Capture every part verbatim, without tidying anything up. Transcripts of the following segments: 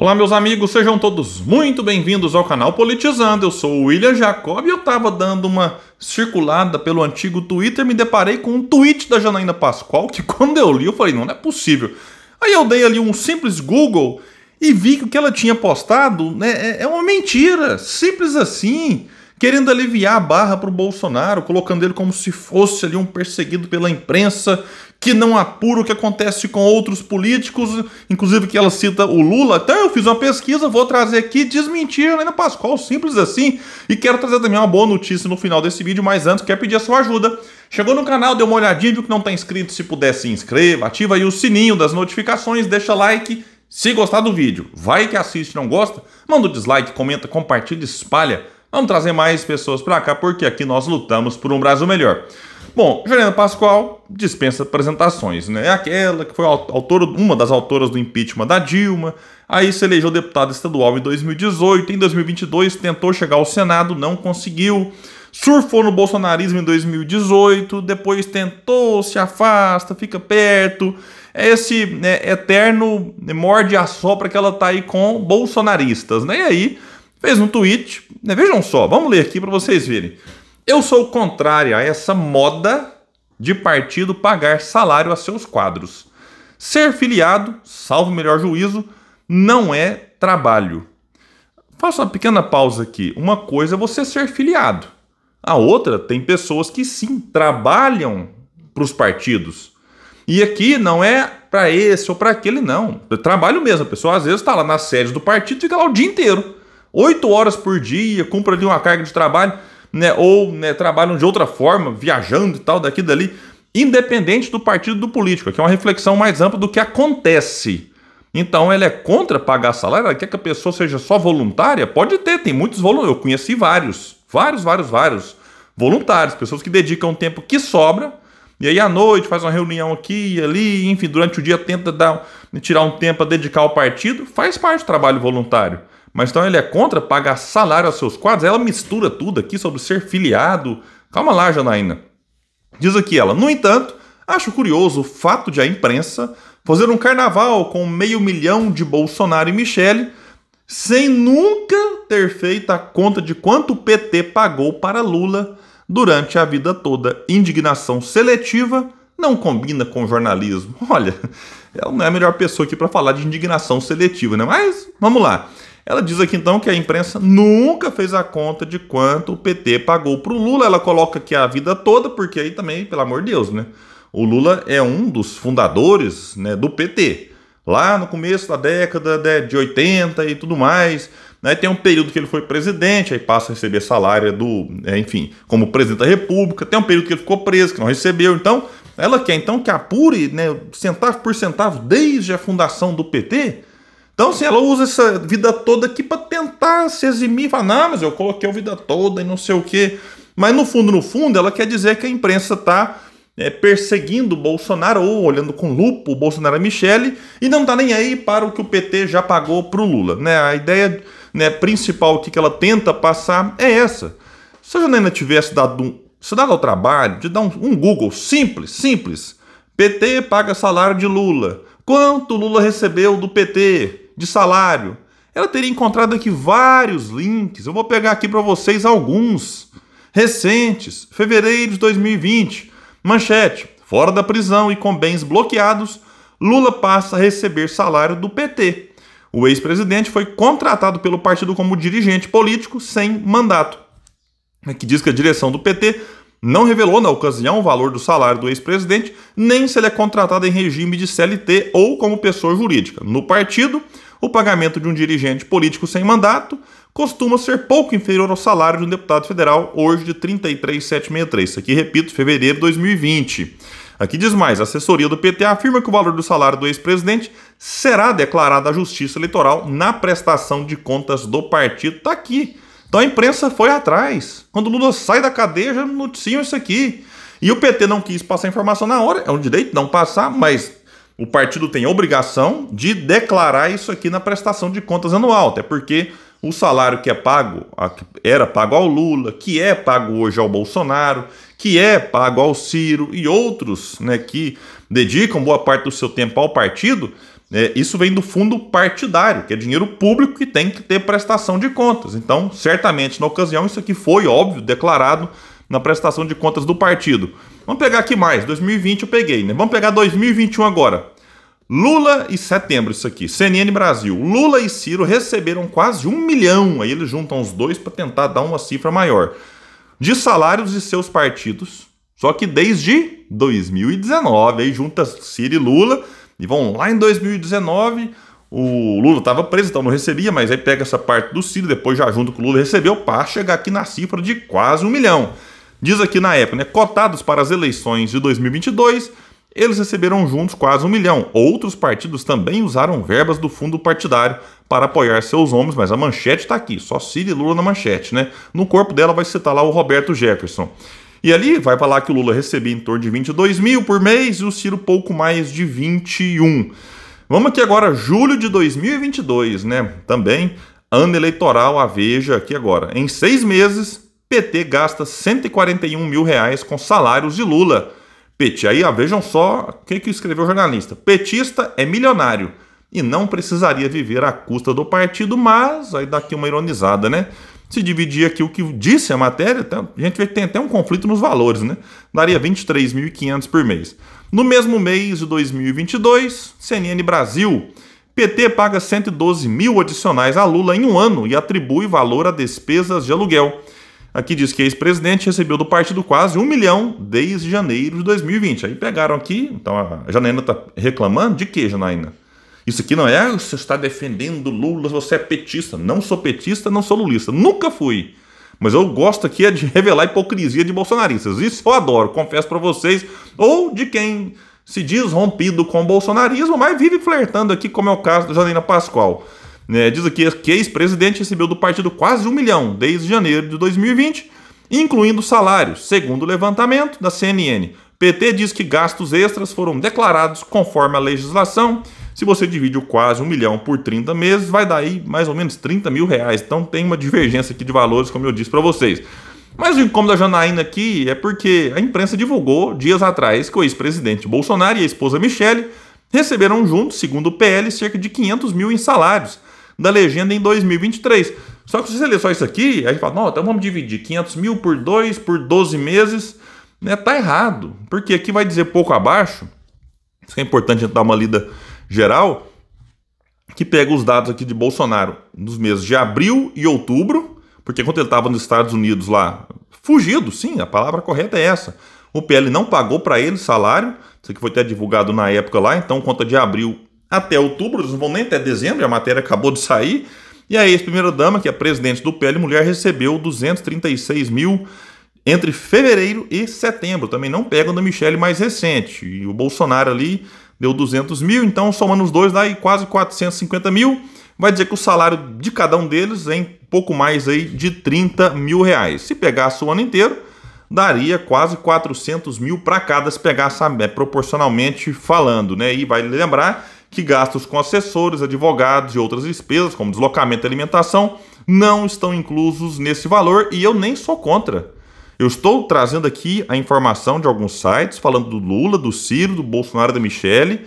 Olá meus amigos, sejam todos muito bem-vindos ao canal Politizando, eu sou o William Jacob e eu estava dando uma circulada pelo antigo Twitter, me deparei com um tweet da Janaína Paschoal que quando eu li eu falei, não, não é possível. Aí eu dei ali um simples Google e vi que o que ela tinha postado, né, é uma mentira, simples assim, querendo aliviar a barra para o Bolsonaro, colocando ele como se fosse ali um perseguido pela imprensa, que não apura o que acontece com outros políticos, inclusive que ela cita o Lula. Então eu fiz uma pesquisa, vou trazer aqui, desmentir a Janaína Paschoal, simples assim, e quero trazer também uma boa notícia no final desse vídeo, mas antes quero pedir a sua ajuda. Chegou no canal, deu uma olhadinha, viu que não está inscrito, se puder se inscreva, ativa aí o sininho das notificações, deixa like, se gostar do vídeo, vai que assiste e não gosta, manda o dislike, comenta, compartilha, espalha, vamos trazer mais pessoas para cá, porque aqui nós lutamos por um Brasil melhor. Bom, Janaína Paschoal dispensa apresentações, né? É aquela que foi autora, uma das autoras do impeachment da Dilma, aí se elegeu deputada estadual em dois mil e dezoito, em dois mil e vinte e dois tentou chegar ao Senado, não conseguiu, surfou no bolsonarismo em dois mil e dezoito, depois tentou, se afasta, fica perto, é esse, né, eterno morde a sopra que ela tá aí com bolsonaristas, né? E aí fez um tweet, né? Vejam só, vamos ler aqui para vocês verem. Eu sou contrária a essa moda de partido pagar salário a seus quadros. Ser filiado, salvo o melhor juízo, não é trabalho. Faço uma pequena pausa aqui. Uma coisa é você ser filiado. A outra, tem pessoas que sim, trabalham para os partidos. E aqui não é para esse ou para aquele, não. Eu trabalho mesmo. A pessoa às vezes está lá na sede do partido e fica lá o dia inteiro. Oito horas por dia, cumpre ali uma carga de trabalho. Né, ou né, trabalham de outra forma, viajando e tal, daqui e dali, independente do partido do político. Aqui é uma reflexão mais ampla do que acontece. Então, ela é contra pagar salário? Ela quer que a pessoa seja só voluntária? Pode ter, tem muitos voluntários. Eu conheci vários, vários, vários, vários voluntários, pessoas que dedicam o tempo que sobra, e aí à noite faz uma reunião aqui e ali, enfim, durante o dia tenta dar, tirar um tempo a dedicar ao partido, faz parte do trabalho voluntário. Mas então ele é contra pagar salário aos seus quadros? Ela mistura tudo aqui sobre ser filiado. Calma lá, Janaína. Diz aqui ela. No entanto, acho curioso o fato de a imprensa fazer um carnaval com meio milhão de Bolsonaro e Michelle sem nunca ter feito a conta de quanto o P T pagou para Lula durante a vida toda. Indignação seletiva não combina com jornalismo. Olha, ela não é a melhor pessoa aqui para falar de indignação seletiva, né? Mas vamos lá. Ela diz aqui, então, que a imprensa nunca fez a conta de quanto o P T pagou para o Lula. Ela coloca aqui a vida toda, porque aí também, pelo amor de Deus, né? O Lula é um dos fundadores, né, do P T. Lá no começo da década de oitenta e tudo mais. Aí tem um período que ele foi presidente, aí passa a receber salário do... Enfim, como presidente da República. Tem um período que ele ficou preso, que não recebeu. Então, ela quer então que apure, né, centavo por centavo desde a fundação do P T... Então, assim, ela usa essa vida toda aqui para tentar se eximir, falar, não, mas eu coloquei a vida toda e não sei o quê. Mas, no fundo, no fundo, ela quer dizer que a imprensa está é, perseguindo o Bolsonaro, ou olhando com lupa o Bolsonaro e a Michelle, e não está nem aí para o que o P T já pagou para o Lula. Né? A ideia, né, principal que ela tenta passar é essa. Se a Janaína tivesse dado, um, se dado ao trabalho de dar um, um Google simples, simples, P T paga salário de Lula, quanto Lula recebeu do P T... de salário, ela teria encontrado aqui vários links, eu vou pegar aqui para vocês alguns, recentes, fevereiro de dois mil e vinte, manchete, fora da prisão e com bens bloqueados, Lula passa a receber salário do P T, o ex-presidente foi contratado pelo partido como dirigente político sem mandato, que diz que a direção do P T não revelou na ocasião o valor do salário do ex-presidente, nem se ele é contratado em regime de C L T ou como pessoa jurídica. No partido, o pagamento de um dirigente político sem mandato costuma ser pouco inferior ao salário de um deputado federal, hoje de trinta e três mil setecentos e sessenta e três. Isso aqui, repito, fevereiro de dois mil e vinte. Aqui diz mais, a assessoria do P T afirma que o valor do salário do ex-presidente será declarado à Justiça Eleitoral na prestação de contas do partido. Tá aqui. Então a imprensa foi atrás. Quando o Lula sai da cadeia, já noticiam isso aqui. E o P T não quis passar a informação na hora, é um direito não passar, mas o partido tem a obrigação de declarar isso aqui na prestação de contas anual, até porque o salário que é pago, era pago ao Lula, que é pago hoje ao Bolsonaro, que é pago ao Ciro e outros, né, que dedicam boa parte do seu tempo ao partido, É, isso vem do fundo partidário, que é dinheiro público que tem que ter prestação de contas. Então, certamente, na ocasião, isso aqui foi, óbvio, declarado na prestação de contas do partido. Vamos pegar aqui mais, dois mil e vinte eu peguei, né? Vamos pegar dois mil e vinte e um agora. Lula e setembro, isso aqui, C N N Brasil. Lula e Ciro receberam quase um milhão, aí eles juntam os dois para tentar dar uma cifra maior, de salários de seus partidos, só que desde dois mil e dezenove, aí junta Ciro e Lula. E vão lá em dois mil e dezenove, o Lula estava preso, então não recebia, mas aí pega essa parte do Ciro, depois já junto com o Lula recebeu, para chegar aqui na cifra de quase um milhão. Diz aqui na época, né, cotados para as eleições de dois mil e vinte e dois, eles receberam juntos quase um milhão. Outros partidos também usaram verbas do fundo partidário para apoiar seus homens, mas a manchete está aqui, só Ciro e Lula na manchete, né? No corpo dela vai citar lá o Roberto Jefferson. E ali vai falar que o Lula recebia em torno de vinte e dois mil por mês e o Ciro pouco mais de vinte e um. Vamos aqui agora, julho de dois mil e vinte e dois, né? Também, ano eleitoral, a Veja aqui agora. Em seis meses, P T gasta cento e quarenta e um mil reais com salários de Lula. P T, aí, ó, vejam só o que, que escreveu o jornalista. Petista é milionário e não precisaria viver à custa do partido, mas, aí dá aqui uma ironizada, né? Se dividir aqui o que disse a matéria, a gente vê que tem até um conflito nos valores, né? Daria vinte e três mil e quinhentos por mês. No mesmo mês de dois mil e vinte e dois, C N N Brasil, P T paga cento e doze mil adicionais a Lula em um ano e atribui valor a despesas de aluguel. Aqui diz que ex-presidente recebeu do partido quase um milhão desde janeiro de dois mil e vinte. Aí pegaram aqui, então a Janaína tá reclamando de quê, Janaína? Isso aqui não é, você está defendendo Lula, você é petista. Não sou petista, não sou lulista. Nunca fui. Mas eu gosto aqui de revelar a hipocrisia de bolsonaristas. Isso eu adoro, confesso para vocês. Ou de quem se diz rompido com o bolsonarismo, mas vive flertando aqui, como é o caso da Janaína Paschoal. Né, diz aqui que ex-presidente recebeu do partido quase um milhão desde janeiro de dois mil e vinte, incluindo salários, segundo o levantamento da C N N. P T diz que gastos extras foram declarados conforme a legislação. Se você divide o quase um milhão por trinta meses, vai dar aí mais ou menos trinta mil reais. Então tem uma divergência aqui de valores, como eu disse para vocês. Mas o incômodo da Janaína aqui é porque a imprensa divulgou dias atrás que o ex-presidente Bolsonaro e a esposa Michelle receberam juntos, segundo o P L, cerca de quinhentos mil em salários da legenda em dois mil e vinte e três. Só que se você ler só isso aqui, aí fala, não, então vamos dividir quinhentos mil por dois, por doze meses, né? Tá errado, porque aqui vai dizer pouco abaixo. Isso que é importante a gente dar uma lida geral, que pega os dados aqui de Bolsonaro nos meses de abril e outubro, porque quando ele estava nos Estados Unidos lá, fugido, sim, a palavra correta é essa. O P L não pagou para ele salário, isso aqui foi até divulgado na época lá, então conta de abril até outubro, eles não vão nem até dezembro, a matéria acabou de sair, e a ex-primeira-dama, que é presidente do P L, mulher, recebeu duzentos e trinta e seis mil entre fevereiro e setembro, também não pega o da Michelle mais recente, e o Bolsonaro ali deu duzentos mil, então somando os dois dá aí quase quatrocentos e cinquenta mil. Vai dizer que o salário de cada um deles é um pouco mais aí de trinta mil reais. Se pegasse o ano inteiro, daria quase quatrocentos mil para cada, se pegasse é, proporcionalmente falando, né? E vai lembrar que gastos com assessores, advogados e outras despesas, como deslocamento e alimentação, não estão inclusos nesse valor e eu nem sou contra. Eu estou trazendo aqui a informação de alguns sites, falando do Lula, do Ciro, do Bolsonaro, da Michelle,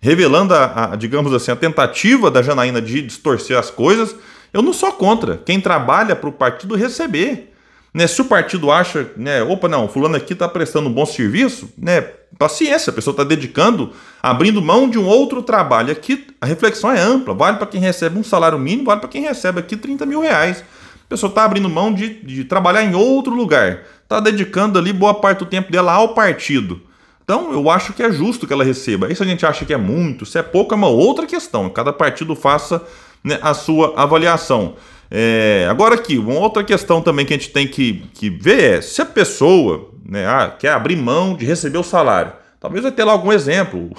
revelando, a, a, digamos assim, a tentativa da Janaína de distorcer as coisas. Eu não sou contra quem trabalha para o partido receber. Né? Se o partido acha, né, opa, não, fulano aqui está prestando um bom serviço, né, paciência, a pessoa está dedicando, abrindo mão de um outro trabalho. Aqui a reflexão é ampla, vale para quem recebe um salário mínimo, vale para quem recebe aqui trinta mil reais. A pessoa está abrindo mão de, de trabalhar em outro lugar. Está dedicando ali boa parte do tempo dela ao partido. Então eu acho que é justo que ela receba. Isso a gente acha que é muito, se é pouco é uma outra questão. Cada partido faça, né, a sua avaliação. É, agora aqui, uma outra questão também que a gente tem que, que ver é se a pessoa, né, ah, quer abrir mão de receber o salário. Talvez vai ter lá algum exemplo.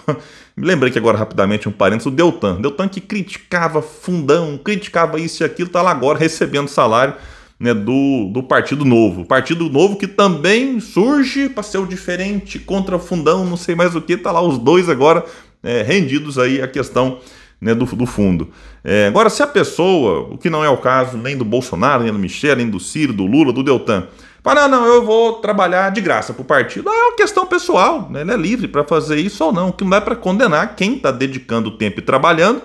Me lembrei que agora rapidamente um parênteses, o Deltan. Deltan que criticava fundão, criticava isso e aquilo, está lá agora recebendo salário, né, do, do Partido Novo. Partido Novo que também surge para ser o diferente, contra fundão, não sei mais o que, está lá os dois agora é, rendidos aí a questão, né, do, do fundo. É, agora, se a pessoa, o que não é o caso nem do Bolsonaro, nem do Michel, nem do Ciro, do Lula, do Deltan, Para não, eu vou trabalhar de graça para o partido. Ah, é uma questão pessoal, né? Ele é livre para fazer isso ou não. O que não dá para condenar quem está dedicando o tempo e trabalhando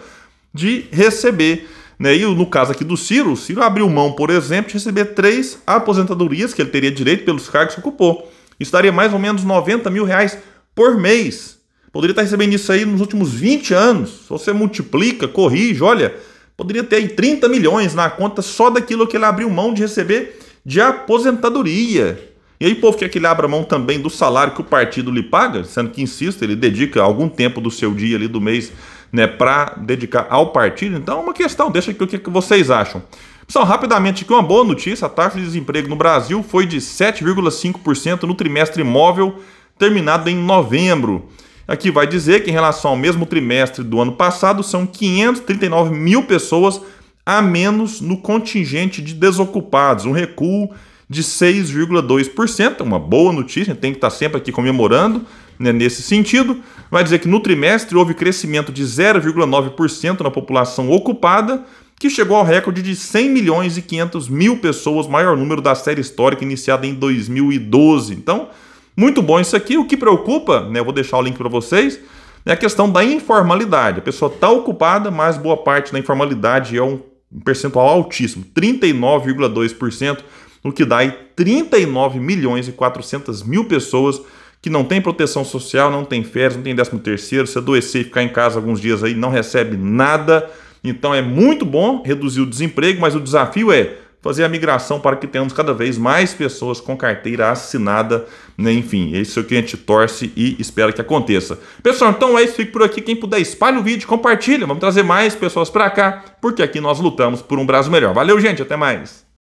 de receber. Né? E no caso aqui do Ciro, o Ciro abriu mão, por exemplo, de receber três aposentadorias que ele teria direito pelos cargos que ocupou. Isso daria mais ou menos noventa mil reais por mês. Poderia estar recebendo isso aí nos últimos vinte anos. Se você multiplica, corrige, olha, poderia ter aí trinta milhões na conta só daquilo que ele abriu mão de receber de aposentadoria. E aí o povo quer que ele abra mão também do salário que o partido lhe paga, sendo que, insisto, ele dedica algum tempo do seu dia ali do mês, né, para dedicar ao partido. Então é uma questão, deixa aqui o que vocês acham. Pessoal, rapidamente aqui uma boa notícia, a taxa de desemprego no Brasil foi de sete vírgula cinco por cento no trimestre imóvel terminado em novembro. Aqui vai dizer que em relação ao mesmo trimestre do ano passado, são quinhentas e trinta e nove mil pessoas a menos no contingente de desocupados, um recuo de seis vírgula dois por cento, uma boa notícia, tem que estar sempre aqui comemorando, né, nesse sentido. Vai dizer que no trimestre houve crescimento de zero vírgula nove por cento na população ocupada, que chegou ao recorde de cem milhões e quinhentas mil pessoas, maior número da série histórica iniciada em dois mil e doze. Então, muito bom isso aqui. O que preocupa, né, eu vou deixar o link para vocês, é a questão da informalidade. A pessoa está ocupada, mas boa parte da informalidade é um percentual altíssimo, trinta e nove vírgula dois por cento, o que dá aí trinta e nove milhões e quatrocentas mil pessoas que não tem proteção social, não tem férias, não tem décimo terceiro, se adoecer e ficar em casa alguns dias aí, não recebe nada. Então é muito bom reduzir o desemprego, mas o desafio é fazer a migração para que tenhamos cada vez mais pessoas com carteira assinada, né? Enfim, isso é o que a gente torce e espera que aconteça. Pessoal, então é isso, fico por aqui. Quem puder, espalhe o vídeo, compartilha, vamos trazer mais pessoas para cá, porque aqui nós lutamos por um Brasil melhor. Valeu, gente, até mais!